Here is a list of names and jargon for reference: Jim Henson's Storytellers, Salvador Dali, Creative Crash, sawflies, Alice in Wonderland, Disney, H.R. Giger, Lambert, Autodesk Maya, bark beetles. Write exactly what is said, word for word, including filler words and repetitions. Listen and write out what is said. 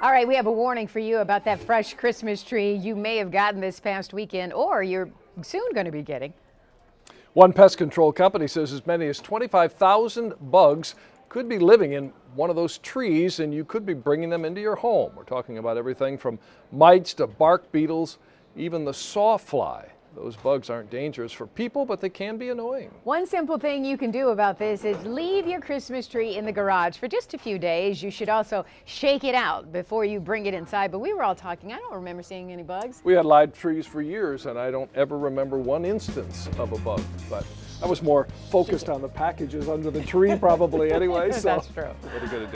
All right, we have a warning for you about that fresh Christmas tree you may have gotten this past weekend, or you're soon going to be getting. One pest control company says as many as twenty-five thousand bugs could be living in one of those trees, and you could be bringing them into your home. We're talking about everything from mites to bark beetles, even the sawfly. Those bugs aren't dangerous for people, but they can be annoying. One simple thing you can do about this is leave your Christmas tree in the garage for just a few days. You should also shake it out before you bring it inside. But we were all talking, I don't remember seeing any bugs. We had live trees for years, and I don't ever remember one instance of a bug. But I was more focused on the packages under the tree probably anyway. So that's true. What are you gonna do?